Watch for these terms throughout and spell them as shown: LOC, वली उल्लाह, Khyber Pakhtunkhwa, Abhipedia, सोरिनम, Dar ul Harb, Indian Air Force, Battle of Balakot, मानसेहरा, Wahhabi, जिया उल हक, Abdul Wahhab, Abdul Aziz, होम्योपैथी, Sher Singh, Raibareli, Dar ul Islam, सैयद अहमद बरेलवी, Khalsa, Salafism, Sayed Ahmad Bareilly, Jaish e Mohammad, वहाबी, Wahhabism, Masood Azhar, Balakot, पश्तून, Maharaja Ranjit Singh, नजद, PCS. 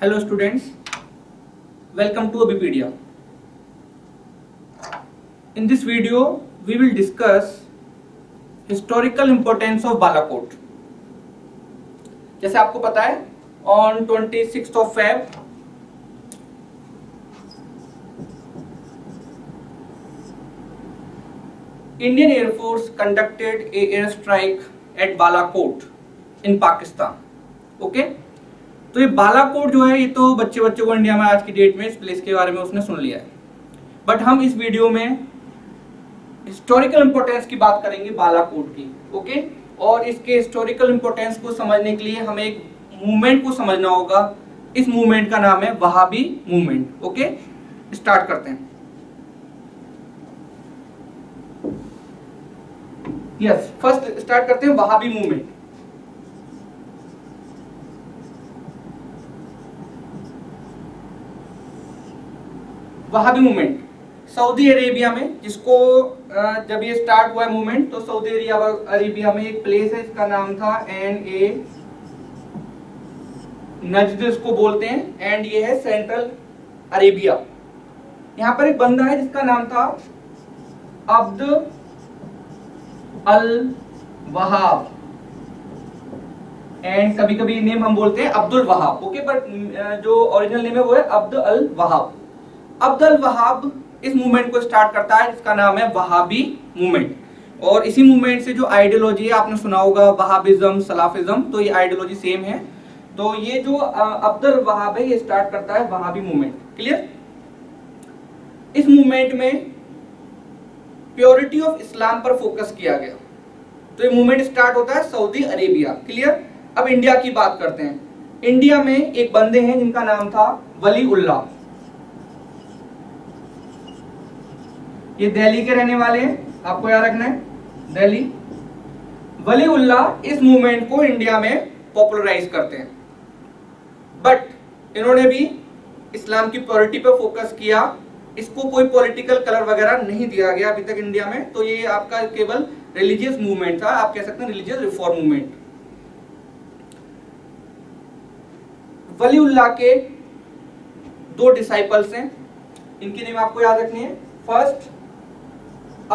Hello students, welcome to Abhipedia. In this video, we will discuss historical importance of Balakot. जैसे आपको पता है, on 26th of Feb 1947, Indian Air Force conducted a airstrike at Balakot in Pakistan. Okay, तो ये बालाकोट जो है, ये तो बच्चे बच्चे को इंडिया में आज की डेट में इस प्लेस के बारे में उसने सुन लिया है, बट हम इस वीडियो में हिस्टोरिकल इम्पोर्टेंस की बात करेंगे बालाकोट की. ओके, और इसके हिस्टोरिकल इम्पोर्टेंस को समझने के लिए हमें एक मूवमेंट को समझना होगा. इस मूवमेंट का नाम है वहाबी मूवमेंट. ओके, स्टार्ट करते हैं. यस, फर्स्ट स्टार्ट करते हैं वहाबी movement. वहाबी movement Saudi Arabia में, जिसको जब ये स्टार्ट हुआ है मूवमेंट, तो सऊदी अरेबिया में एक प्लेस है, इसका नाम था नजद, इसको बोलते हैं, एंड ये है सेंट्रल अरेबिया. यहाँ पर एक बंदा है जिसका नाम था अब्दुल वहाब, एंड कभी कभी नेम हम बोलते हैं अब्दुल वहाब. ओके, बट जो ओरिजिनल नेम है वो है अब्दुल वहाब. अब्दुल वहाब इस मूवमेंट को स्टार्ट करता है, जिसका नाम है वहाबी मूवमेंट. और इसी मूवमेंट से जो आइडियोलॉजी है, आपने सुना होगा वहाबिज्म, सलाफिज्म, तो ये आइडियोलॉजी सेम है. तो ये जो अब्दुल वहाब है, ये स्टार्ट करता है वहाबी मूवमेंट. क्लियर? इस मूवमेंट में प्योरिटी ऑफ इस्लाम पर फोकस किया गया. तो ये मूवमेंट स्टार्ट होता है सऊदी अरेबिया. क्लियर? अब इंडिया की बात करते हैं. इंडिया में एक बंदे हैं जिनका नाम था वली उल्लाह. ये दिल्ली के रहने वाले हैं, आपको याद रखना है दिल्ली. वली उल्लाह इस मूवमेंट को इंडिया में पॉपुलराइज करते हैं, बट इन्होंने भी इस्लाम की प्योरिटी पर फोकस किया. इसको कोई पॉलिटिकल कलर वगैरह नहीं दिया गया अभी तक इंडिया में. तो ये आपका केवल रिलीजियस मूवमेंट था, आप कह सकते हैं religious reform movement. वली उल्लाह के दो डिसाइपल्स हैं, इनके नेम आपको याद रखने हैं. First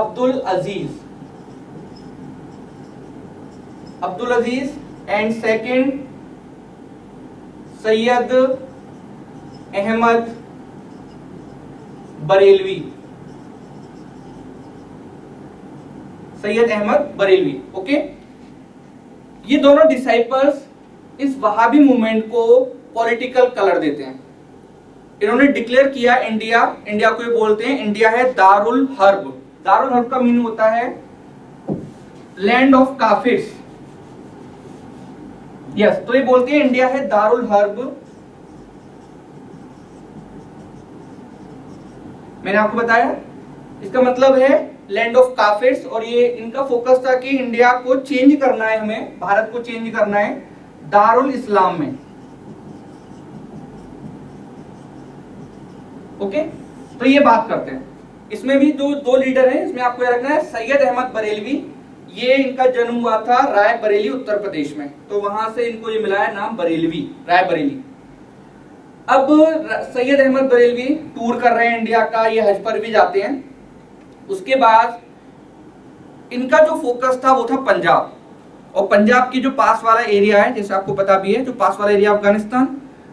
Abdul Aziz, Abdul Aziz, and second सैयद अहमद बरेलवी, सैयद अहमद बरेलवी. Okay, ये दोनों डिसाइपल्स इस वहाबी मूवमेंट को पॉलिटिकल कलर देते हैं. इन्होंने डिक्लेयर किया इंडिया को ये बोलते हैं, इंडिया है दारुल हर्ब. दारुल हर्ब का मीनिंग होता है लैंड ऑफ काफिर्स. यस, तो ये बोलते हैं इंडिया है दारुल हर्ब. मैंने आपको बताया, इसका मतलब है लैंड ऑफ काफिर्स. और ये इनका फोकस था कि इंडिया को चेंज करना है, हमें भारत को चेंज करना है दारुल इस्लाम में. ओके, तो ये बात करते हैं. इसमें भी दो लीडर हैं, इसमें आपको याद रखना है सैयद अहमद बरेलवी. ये इनका जन्म हुआ था रायबरेली, उत्तर प्रदेश में, तो वहां से इनको ये मिला है नाम बरेलवी, रायबरेली. अब सैयद अहमद बरेलवी टूर कर रहे हैं इंडिया का, ये हज पर भी जाते हैं. उसके बाद इनका जो फोकस था वो था पंजाब, और पंजाब की जो पास वाला एरिया है, जैसे आपको पता भी है, जो पास वाला एरिया अफगानिस्तान,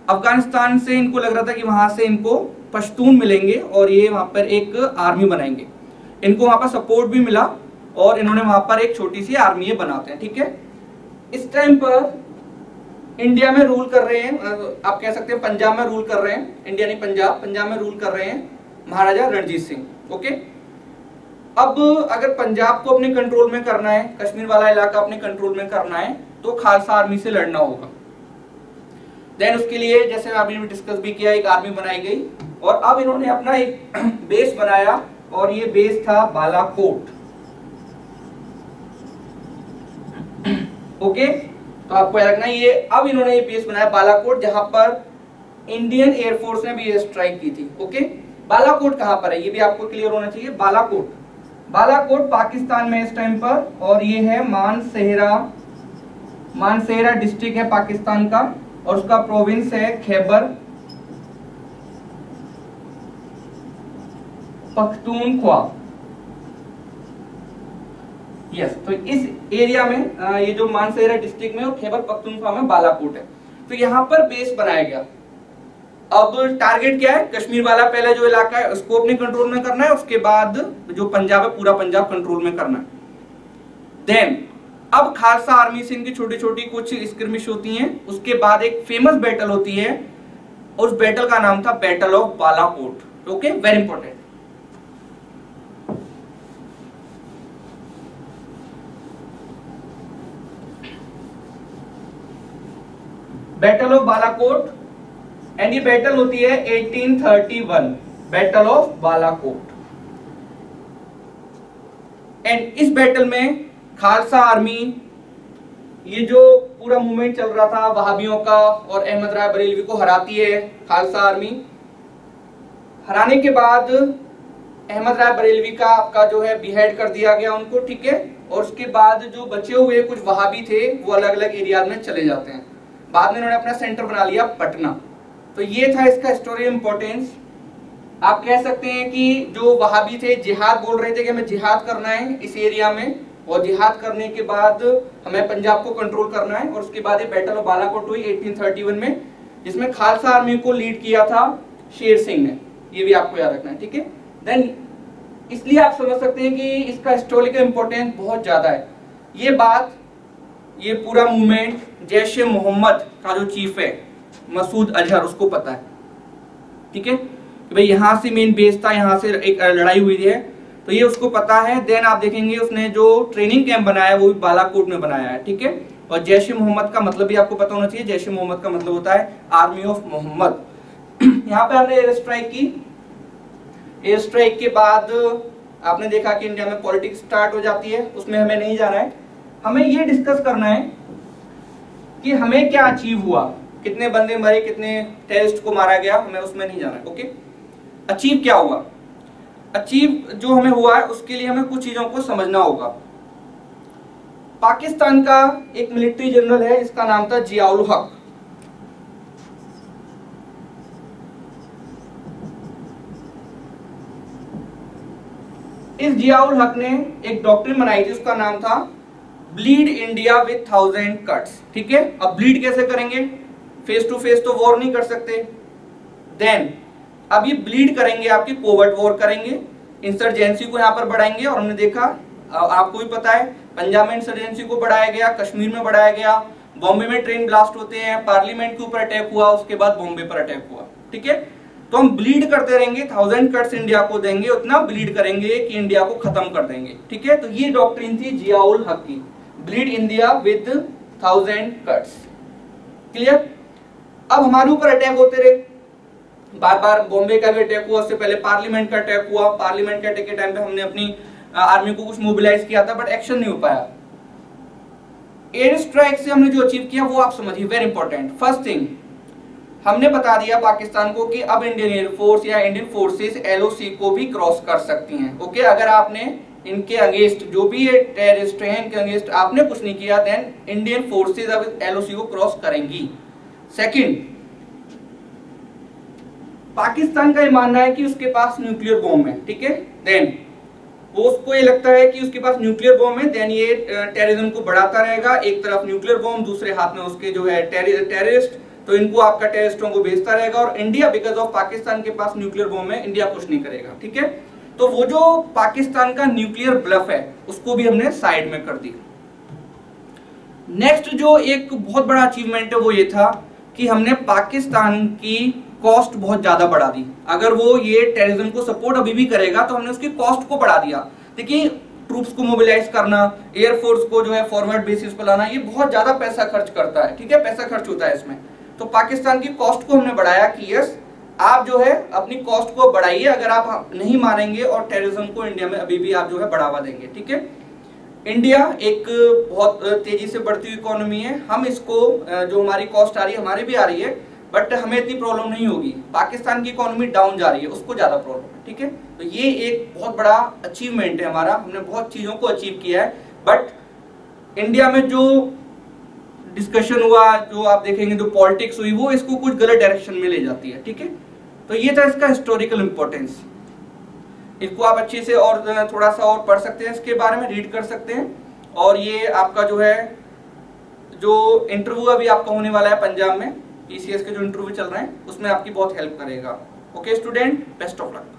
अफगानिस्तान से इनको लग रहा था कि वहां से इनको पश्तून मिलेंगे और ये वहां पर एक आर्मी बनाएंगे. इनको वहां पर सपोर्ट भी मिला और इन्होंने वहां पर एक छोटी सी आर्मी बनाते हैं. ठीक है, इस टाइम पर इंडिया में रूल कर रहे हैं, आप कह सकते हैं पंजाब में रूल कर रहे हैं, इंडिया नहीं पंजाब, पंजाब में रूल कर रहे हैं महाराजा रणजीत सिंह. ओके, अब अगर पंजाब को अपने कंट्रोल में करना है, कश्मीर वाला इलाका अपने कंट्रोल में करना है, तो खालसा आर्मी से लड़ना होगा. देन उसके लिए, जैसे आपने भी डिस्कस भी किया, एक आर्मी बनाई गई और अब इन्होंने अपना एक बेस बनाया और ये बेस था बालाकोट. ओके, तो आपको याद रखना ये अब इन्होंने ये बेस बनाया बालाकोट, जहां पर इंडियन एयरफोर्स ने भी स्ट्राइक की थी. ओके, बालाकोट कहां पर है ये भी आपको क्लियर होना चाहिए. बालाकोट पाकिस्तान में इस टाइम पर, और ये है मानसेहरा मानसेरा डिस्ट्रिक्ट है पाकिस्तान का और उसका प्रोविंस है खैबर पख्तूनख्वा। यस, तो इस एरिया में ये जो मानसेरा डिस्ट्रिक्ट में और खैबर पख्तूनख्वा में बालाकोट है। तो यहाँ पर बेस बनाया गया। अब टारगेट क्या है? कश्मीर वाला पहला जो इलाका है उसको अपने कंट्रोल में करना है, उसके बाद जो पंजाब है पूरा पंजाब कंट्रोल में करना है। देन अब खालसा आर्मी से इनकी छोटी छोटी कुछ स्क्रमिश होती हैं, उसके बाद एक फेमस बैटल होती है, उस बैटल का नाम था battle of Balakot. Okay, very important. Battle of Balakot and ये बैटल होती है 1831, बैटल ऑफ बालाकोट। एंड इस बैटल में खालसा आर्मी, ये जो पूरा मूवमेंट चल रहा था वहाबियों का और अहमद राय बरेलवी को हराती है खालसा आर्मी। हराने के बाद अहमद राय बरेलवी का आपका जो है बिहेड कर दिया गया उनको, ठीक है। और उसके बाद जो बचे हुए कुछ वहाबी थे वो अलग अलग एरियाज में चले जाते हैं। बाद में उन्होंने अपना सेंटर बना लिया पटना। तो ये था इसका हिस्टोरिकल इम्पोर्टेंस। आप कह सकते हैं कि जो वहाबी थे जिहाद बोल रहे थे कि हमें जिहाद करना है इस एरिया में, और जिहाद करने के बाद हमें पंजाब को कंट्रोल करना है। और उसके बाद ये बैटल ऑफ बालाकोट हुई 1831 में, जिसमें खालसा आर्मी को लीड किया था शेर सिंह ने। ये भी आपको याद रखना है, ठीक है। देन इसलिए आप समझ सकते हैं कि इसका हिस्टोरिकल इम्पोर्टेंस बहुत ज़्यादा है। ये बात, ये पूरा मूवमेंट जैश ए मोहम्मद का जो चीफ है मसूद अजहर, उसको पता है, ठीक है, कि भाई यहाँ से मेन बेस था, यहाँ से एक लड़ाई हुई है, तो ये उसको पता है। देन आप देखेंगे उसने जो ट्रेनिंग कैंप बनाया वो भी बालाकोट में बनाया है, ठीक है। और जैश ए मोहम्मद का मतलब भी आपको पता होना चाहिए। जैश ए मोहम्मद का मतलब होता है आर्मी ऑफ मोहम्मद। यहाँ पे हमने एयर स्ट्राइक की। एयर स्ट्राइक के बाद आपने देखा कि इंडिया में पॉलिटिक्स स्टार्ट हो जाती है, उसमें हमें नहीं जाना है। हमें ये डिस्कस करना है कि हमें क्या अचीव हुआ, कितने बंदे मरे, कितने टेररिस्ट को मारा गया, हमें उसमें नहीं जाना है। ओके, अचीव क्या हुआ? अचीव जो हमें हुआ है उसके लिए हमें कुछ चीजों को समझना होगा। पाकिस्तान का एक मिलिट्री जनरल है जिसका नाम था जिया उल हक। इस जिया उल हक ने एक डॉक्ट्रिन बनाई थी, उसका नाम था ब्लीड इंडिया विथ 1000 कट्स, ठीक है। अब ब्लीड कैसे करेंगे? फेस टू फेस तो वॉर नहीं कर सकते। देन अब ये ब्लीड करेंगे, आपकी कोवर्ट वॉर करेंगे, इंसर्जेंसी को यहाँ पर बढ़ाएंगे। और हमने देखा, आपको भी पता है, पंजाब में इंसर्जेंसी को बढ़ाया गया, कश्मीर में बढ़ाया गया, बॉम्बे में ट्रेन ब्लास्ट होते हैं, पार्लियामेंट के ऊपर अटैक हुआ, उसके बाद बॉम्बे पर अटैक हुआ, ठीक है। तो हम ब्लीड करते रहेंगे, 1000 कट्स इंडिया को देंगे, उतना ब्लीड करेंगे कि इंडिया को खत्म कर देंगे, ठीक है। तो ये डॉक्ट्रिन थी जिया उल हक की, bleed India with 1000 cuts. Clear? अब हमारे ऊपर अटैक होते रहे बार बार। बॉम्बे का भी अटैक हुआ, उससे पहले पार्लियामेंट का अटैक हुआ। पार्लियामेंट के अटैक के टाइम पे हमने अपनी आर्मी को कुछ मोबिलाइज किया था, बट एक्शन नहीं हो पाया। एयर स्ट्राइक से हमने जो अचीव किया वो आप समझिए, वेरी इंपॉर्टेंट। फर्स्ट थिंग, हमने बता दिया पाकिस्तान को कि अब इंडियन एयरफोर्स या इंडियन फोर्सेस LOC को भी क्रॉस कर सकती हैं। ओके, अगर आपने इनके अगेंस्ट, जो भी ये टेररिस्ट हैं इनके अगेंस्ट आपने कुछ नहीं किया, देन इंडियन फोर्सेस अब LOC को क्रॉस करेंगी। सेकंड, पाकिस्तान का ये मानना है कि उसके पास न्यूक्लियर बॉम्ब है, ठीक है। देन वो उसको ये लगता है कि उसके पास न्यूक्लियर बॉम्ब है, देन ये टेररिज्म को बढ़ाता रहेगा। एक तरफ न्यूक्लियर बॉम्ब, दूसरे हाथ में उसके जो है टेररिस्ट, तो इनको आपका टेररिस्टों को भेजता रहेगा। और इंडिया, बिकॉज ऑफ पाकिस्तान के पास न्यूक्लियर बॉम्ब है, इंडिया कुछ नहीं करेगा, ठीक है। तो वो जो पाकिस्तान का न्यूक्लियर ब्लफ है उसको भी हमने साइड में कर दिया। नेक्स्ट जो एक बहुत बड़ा अचीवमेंट है वो ये था कि हमने पाकिस्तान की कॉस्ट बहुत ज्यादा बढ़ा दी। अगर वो ये टेररिज्म को सपोर्ट अभी भी करेगा तो हमने उसकी कॉस्ट को बढ़ा दिया। देखिए, ट्रूप्स को मोबिलाइज करना, एयरफोर्स को जो है फॉरवर्ड बेसिस पर लाना, ये बहुत ज्यादा पैसा खर्च करता है, ठीक है, पैसा खर्च होता है इसमें। तो पाकिस्तान की कॉस्ट को हमने बढ़ाया कि यस, आप जो है अपनी कॉस्ट को बढ़ाइए अगर आप नहीं मानेंगे और टेररिज्म को इंडिया में अभी भी आप जो है बढ़ावा देंगे, ठीक है। इंडिया एक बहुत तेजी से बढ़ती हुई इकोनॉमी है, हम इसको जो हमारी कॉस्ट आ रही है, हमारे भी आ रही है, बट हमें इतनी प्रॉब्लम नहीं होगी। पाकिस्तान की इकोनॉमी डाउन जा रही है, उसको ज़्यादा प्रॉब्लम है, ठीक है। तो ये एक बहुत बड़ा अचीवमेंट है हमारा, हमने बहुत चीज़ों को अचीव किया है। बट इंडिया में जो डिस्कशन हुआ, जो आप देखेंगे जो पॉलिटिक्स हुई, वो इसको कुछ गलत डायरेक्शन में ले जाती है। ठीक है, तो ये था इसका हिस्टोरिकल इम्पोर्टेंस। इसको आप अच्छे से और थोड़ा सा और पढ़ सकते हैं, इसके बारे में रीड कर सकते हैं। और ये आपका जो है जो इंटरव्यू अभी आपका होने वाला है पंजाब में, पीसीएस के जो इंटरव्यू चल रहे हैं उसमें आपकी बहुत हेल्प करेगा। Okay student, best of luck.